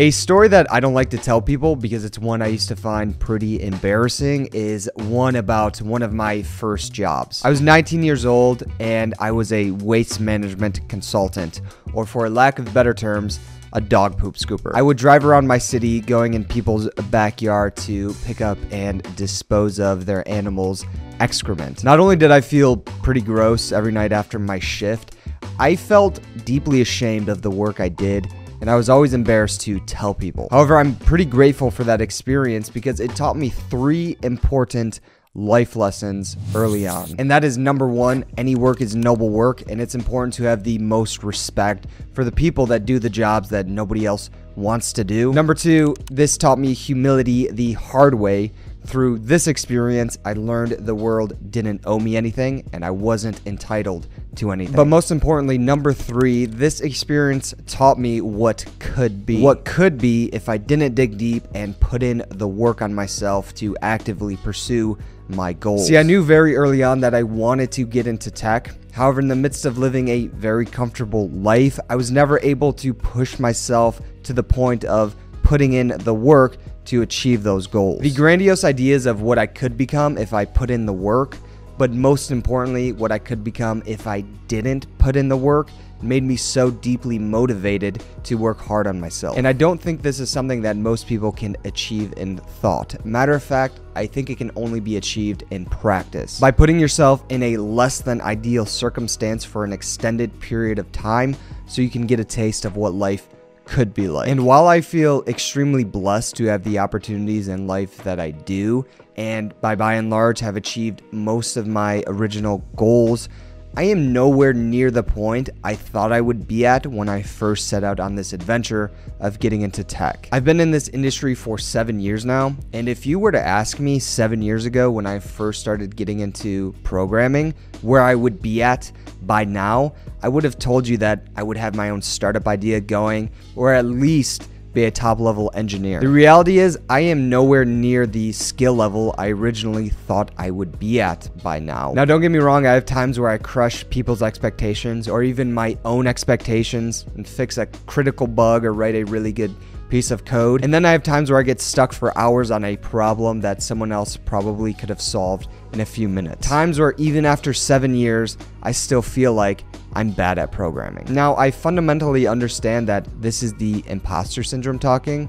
A story that I don't like to tell people because it's one I used to find pretty embarrassing is one about one of my first jobs. I was 19 years old and I was a waste management consultant, or for lack of better terms, a dog poop scooper. I would drive around my city going in people's backyard to pick up and dispose of their animals' excrement. Not only did I feel pretty gross every night after my shift, I felt deeply ashamed of the work I did, and I was always embarrassed to tell people. However, I'm pretty grateful for that experience because it taught me three important life lessons early on. And that is, number one, any work is noble work, and it's important to have the most respect for the people that do the jobs that nobody else wants to do. Number two, this taught me humility the hard way. Through this experience, I learned the world didn't owe me anything and I wasn't entitled to anything. But most importantly, number three, this experience taught me what could be. What could be if I didn't dig deep and put in the work on myself to actively pursue my goals. See, I knew very early on that I wanted to get into tech. However, in the midst of living a very comfortable life, I was never able to push myself to the point of putting in the work to achieve those goals. The grandiose ideas of what I could become if I put in the work, but most importantly, what I could become if I didn't put in the work, made me so deeply motivated to work hard on myself. And I don't think this is something that most people can achieve in thought. Matter of fact, I think it can only be achieved in practice. By putting yourself in a less than ideal circumstance for an extended period of time so you can get a taste of what life could be like. And while I feel extremely blessed to have the opportunities in life that I do, and by and large have achieved most of my original goals, I am nowhere near the point I thought I would be at when I first set out on this adventure of getting into tech. I've been in this industry for 7 years now, and if you were to ask me 7 years ago when I first started getting into programming where I would be at by now, I would have told you that I would have my own startup idea going, or at least be a top-level engineer. The reality is, I am nowhere near the skill level I originally thought I would be at by now. Now, don't get me wrong, I have times where I crush people's expectations or even my own expectations and fix a critical bug or write a really good piece of code. And then I have times where I get stuck for hours on a problem that someone else probably could have solved in a few minutes. Times where even after 7 years, I still feel like I'm bad at programming. Now, I fundamentally understand that this is the imposter syndrome talking,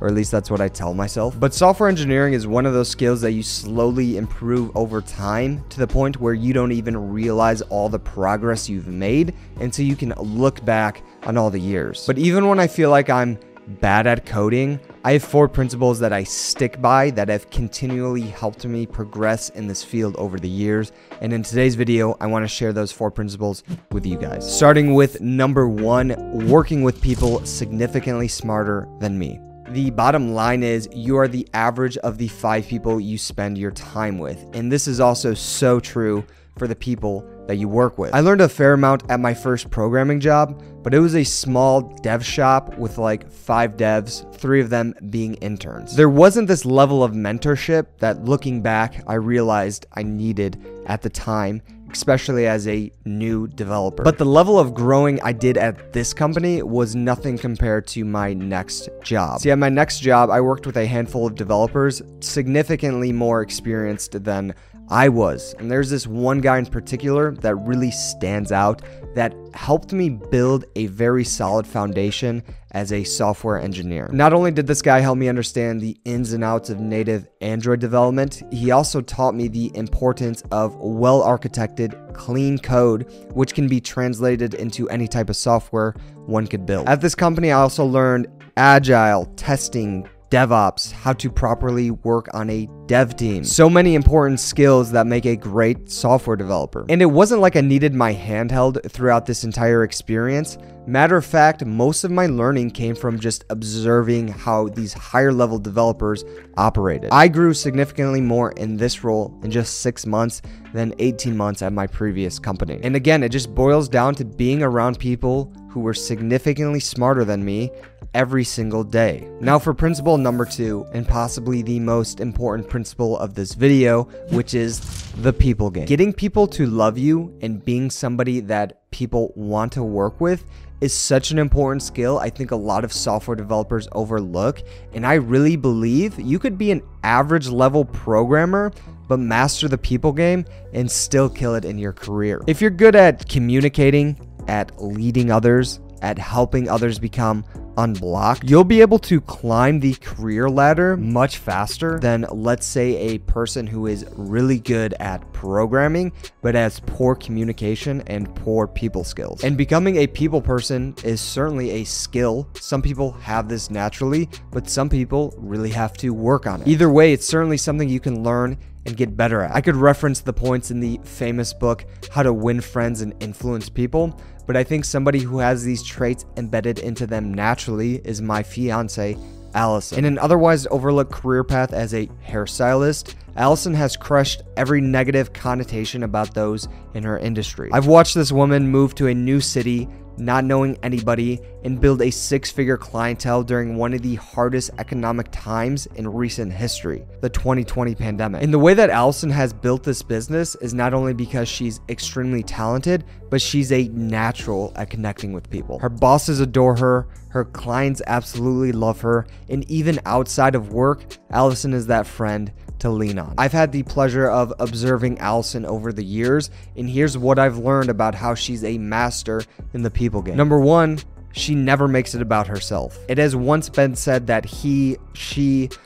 or at least that's what I tell myself. But software engineering is one of those skills that you slowly improve over time to the point where you don't even realize all the progress you've made until you can look back on all the years. But even when I feel like I'm bad at coding, I have four principles that I stick by that have continually helped me progress in this field over the years. And in today's video, I want to share those four principles with you guys. Starting with number one, working with people significantly smarter than me. The bottom line is you are the average of the 5 people you spend your time with. And this is also so true for the people that you work with. I learned a fair amount at my first programming job, but it was a small dev shop with like 5 devs, 3 of them being interns. There wasn't this level of mentorship that, looking back, I realized I needed at the time, especially as a new developer. But the level of growing I did at this company was nothing compared to my next job. See, at my next job, I worked with a handful of developers significantly more experienced than I was. And there's this one guy in particular that really stands out that helped me build a very solid foundation as a software engineer. Not only did this guy help me understand the ins and outs of native Android development, he also taught me the importance of well-architected, clean code, which can be translated into any type of software one could build. At this company, I also learned agile, testing, DevOps, how to properly work on a dev team. So many important skills that make a great software developer. And it wasn't like I needed my hand held throughout this entire experience. Matter of fact, most of my learning came from just observing how these higher level developers operated. I grew significantly more in this role in just 6 months than 18 months at my previous company. And again, it just boils down to being around people who were significantly smarter than me every single day. Now for principle number 2, and possibly the most important principle of this video, which is the people game. Getting people to love you and being somebody that people want to work with is such an important skill I think a lot of software developers overlook, and I really believe you could be an average level programmer but master the people game and still kill it in your career. If you're good at communicating, at leading others, at helping others become unblocked, you'll be able to climb the career ladder much faster than, let's say, a person who is really good at programming but has poor communication and poor people skills. And becoming a people person is certainly a skill. Some people have this naturally, but some people really have to work on it. Either way, it's certainly something you can learn and get better at. I could reference the points in the famous book, How to Win Friends and Influence People, but I think somebody who has these traits embedded into them naturally is my fiance, Allison. In an otherwise overlooked career path as a hairstylist, Allison has crushed every negative connotation about those in her industry. I've watched this woman move to a new city, not knowing anybody, and build a six-figure clientele during one of the hardest economic times in recent history, the 2020 pandemic. And the way that Allison has built this business is not only because she's extremely talented, but she's a natural at connecting with people. Her bosses adore her, her clients absolutely love her, and even outside of work, Allison is that friend to lean on. I've had the pleasure of observing Allison over the years, and here's what I've learned about how she's a master in the people game. Number 1, she never makes it about herself. It has once been said that she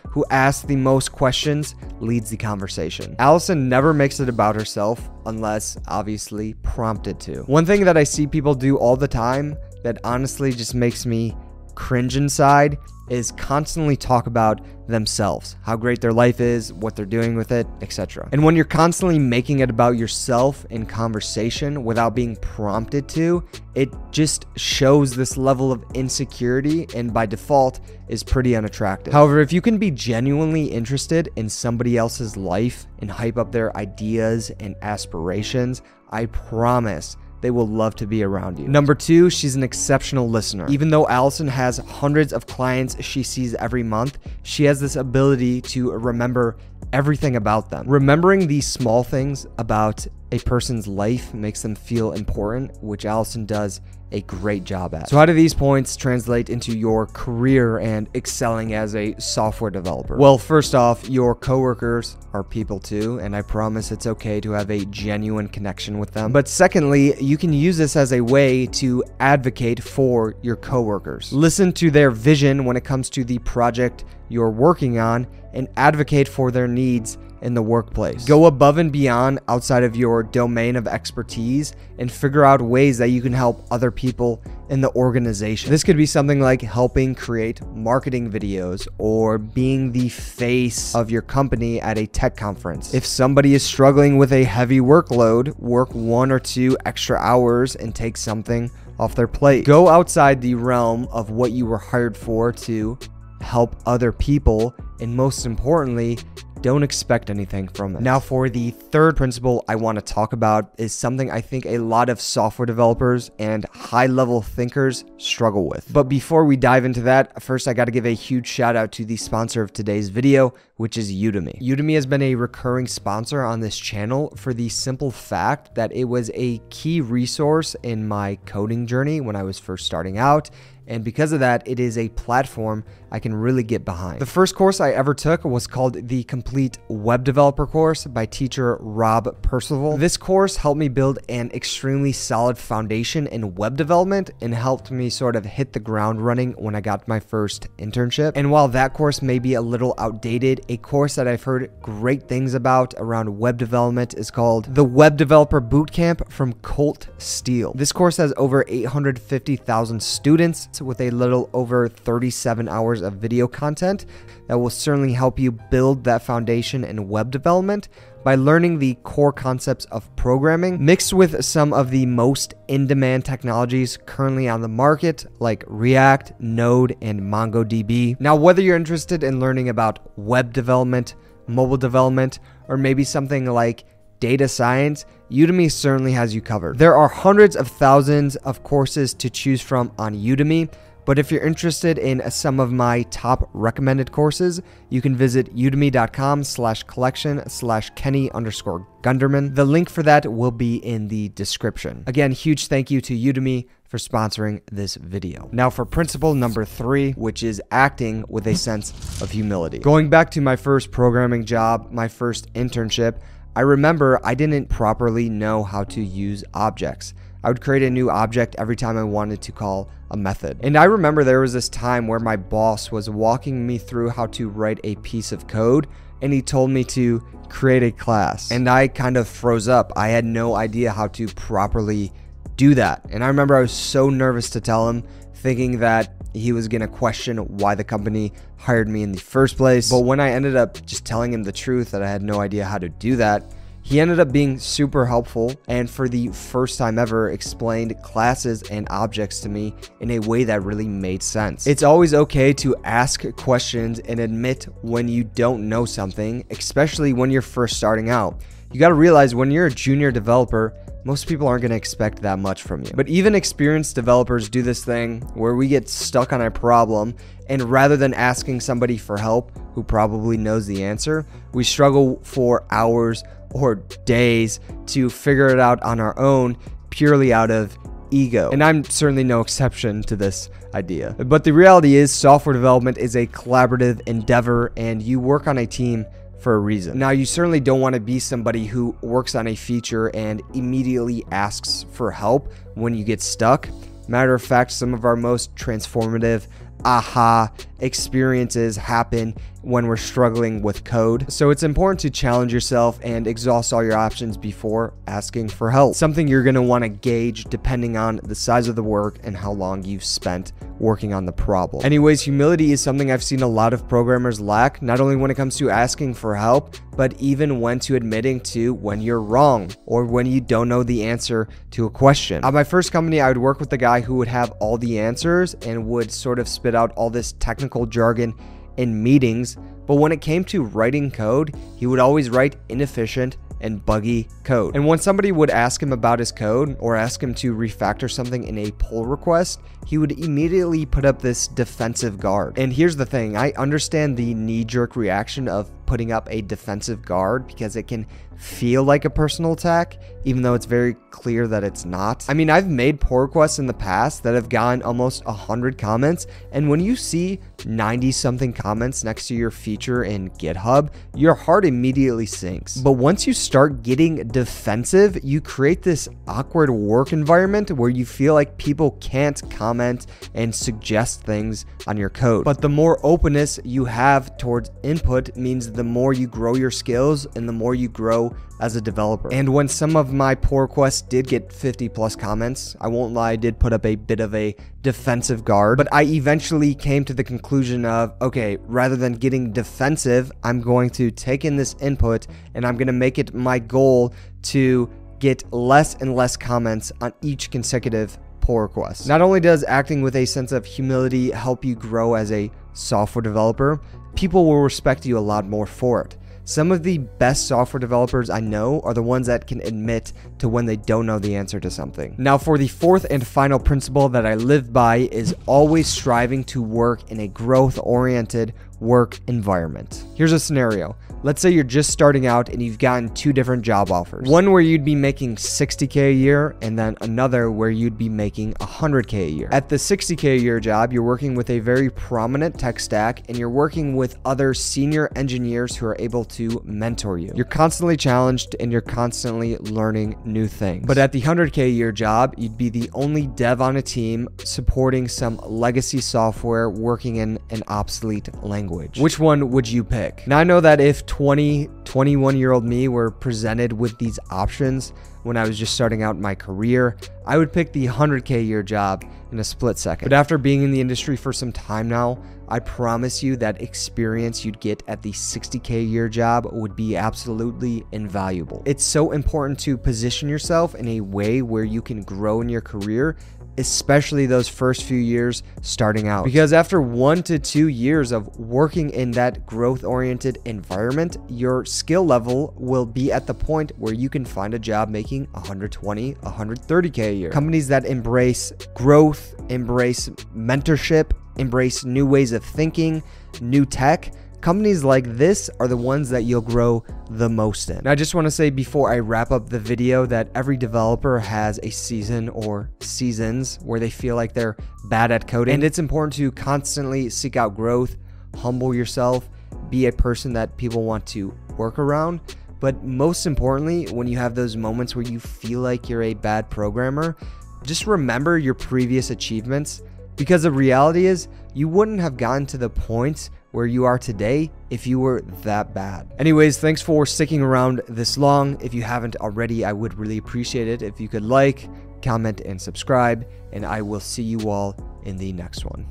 who asks the most questions leads the conversation. Allison never makes it about herself unless obviously prompted to. One thing that I see people do all the time that honestly just makes me cringe inside is constantly talk about themselves, how great their life is, what they're doing with it, etc. And when you're constantly making it about yourself in conversation without being prompted to, it just shows this level of insecurity and by default is pretty unattractive. However, if you can be genuinely interested in somebody else's life and hype up their ideas and aspirations, I promise they will love to be around you. Number 2, she's an exceptional listener. Even though Allison has hundreds of clients she sees every month, she has this ability to remember everything about them. Remembering these small things about a person's life makes them feel important, which Allison does a great job at. So how do these points translate into your career and excelling as a software developer? Well, first off, your coworkers are people too, and I promise it's okay to have a genuine connection with them. But secondly, you can use this as a way to advocate for your coworkers. Listen to their vision when it comes to the project you're working on and advocate for their needs in the workplace. Go above and beyond outside of your domain of expertise and figure out ways that you can help other people in the organization. This could be something like helping create marketing videos or being the face of your company at a tech conference. If somebody is struggling with a heavy workload, work 1 or 2 extra hours and take something off their plate. Go outside the realm of what you were hired for to help other people, and most importantly, don't expect anything from it. Now for the third principle I want to talk about is something I think a lot of software developers and high-level thinkers struggle with. But before we dive into that, first I got to give a huge shout out to the sponsor of today's video, which is Udemy. Udemy has been a recurring sponsor on this channel for the simple fact that it was a key resource in my coding journey when I was first starting out. And because of that, it is a platform I can really get behind. The first course I ever took was called The Complete Web Developer Course by teacher Rob Percival. This course helped me build an extremely solid foundation in web development and helped me sort of hit the ground running when I got my first internship. And while that course may be a little outdated, a course that I've heard great things about around web development is called The Web Developer Bootcamp from Colt Steele. This course has over 850,000 students, with a little over 37 hours of video content that will certainly help you build that foundation in web development by learning the core concepts of programming mixed with some of the most in-demand technologies currently on the market like React, Node, and MongoDB. Now, whether you're interested in learning about web development, mobile development, or maybe something like data science, Udemy certainly has you covered. There are hundreds of thousands of courses to choose from on Udemy, but if you're interested in some of my top recommended courses, you can visit udemy.com/collection/Kenny_Gunderman. The link for that will be in the description. Again, huge thank you to Udemy for sponsoring this video. Now for principle number 3, which is acting with a sense of humility. Going back to my first programming job, my first internship, I remember I didn't properly know how to use objects. I would create a new object every time I wanted to call a method. And I remember there was this time where my boss was walking me through how to write a piece of code, and he told me to create a class. And I kind of froze up. I had no idea how to properly do that. And I remember I was so nervous to tell him, thinking that he was gonna question why the company hired me in the first place. But when I ended up just telling him the truth that I had no idea how to do that, he ended up being super helpful, and for the first time ever explained classes and objects to me in a way that really made sense. It's always okay to ask questions and admit when you don't know something, especially when you're first starting out. You gotta realize when you're a junior developer, most people aren't gonna expect that much from you. But even experienced developers do this thing where we get stuck on a problem, and rather than asking somebody for help who probably knows the answer, we struggle for hours or days to figure it out on our own purely out of ego. And I'm certainly no exception to this idea. But the reality is software development is a collaborative endeavor, and you work on a team for a reason. Now, you certainly don't want to be somebody who works on a feature and immediately asks for help when you get stuck. Matter of fact, some of our most transformative aha experiences happen when we're struggling with code. So it's important to challenge yourself and exhaust all your options before asking for help. Something you're going to want to gauge depending on the size of the work and how long you've spent working on the problem. Anyways, humility is something I've seen a lot of programmers lack, not only when it comes to asking for help, but even when to admitting to when you're wrong or when you don't know the answer to a question. At my first company, I would work with a guy who would have all the answers and would sort of spit out all this technical jargon in meetings, but when it came to writing code, he would always write inefficient and buggy code. And when somebody would ask him about his code or ask him to refactor something in a pull request, he would immediately put up this defensive guard. And here's the thing, I understand the knee-jerk reaction of putting up a defensive guard because it can feel like a personal attack, even though it's very clear that it's not. I mean, I've made pull requests in the past that have gotten almost 100 comments, and when you see 90-something comments next to your feature in GitHub, your heart immediately sinks. But once you start getting defensive, you create this awkward work environment where you feel like people can't comment and suggest things on your code. But the more openness you have towards input means the more you grow your skills and the more you grow as a developer. And when some of my pull requests did get 50+ comments, I won't lie, I did put up a bit of a defensive guard, but I eventually came to the conclusion of, okay, rather than getting defensive, I'm going to take in this input and I'm going to make it my goal to get less and less comments on each consecutive pull request. Not only does acting with a sense of humility help you grow as a software developer, people will respect you a lot more for it. Some of the best software developers I know are the ones that can admit to when they don't know the answer to something. Now, for the fourth and final principle that I live by is always striving to work in a growth-oriented work environment. Here's a scenario. Let's say you're just starting out and you've gotten 2 different job offers. One where you'd be making $60K a year, and then another where you'd be making $100K a year. At the $60K a year job, you're working with a very prominent tech stack, and you're working with other senior engineers who are able to mentor you. You're constantly challenged and you're constantly learning new things. But at the $100K a year job, you'd be the only dev on a team supporting some legacy software working in an obsolete language. Which one would you pick? Now, I know that if 21-year-old me were presented with these options when I was just starting out my career, I would pick the $100K a year job in a split second. But after being in the industry for some time now, I promise you that experience you'd get at the $60K a year job would be absolutely invaluable. It's so important to position yourself in a way where you can grow in your career especially those first few years starting out. Because after 1 to 2 years of working in that growth-oriented environment, your skill level will be at the point where you can find a job making 120, 130K a year. Companies that embrace growth, embrace mentorship, embrace new ways of thinking, new tech, companies like this are the ones that you'll grow the most in. Now, I just want to say before I wrap up the video that every developer has a season or seasons where they feel like they're bad at coding. And it's important to constantly seek out growth, humble yourself, be a person that people want to work around. But most importantly, when you have those moments where you feel like you're a bad programmer, just remember your previous achievements, because the reality is you wouldn't have gotten to the point where you are today if you were that bad. Anyways, thanks for sticking around this long. If you haven't already, I would really appreciate it if you could like, comment, and subscribe, and I will see you all in the next one.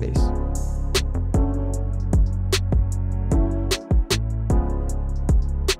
Peace.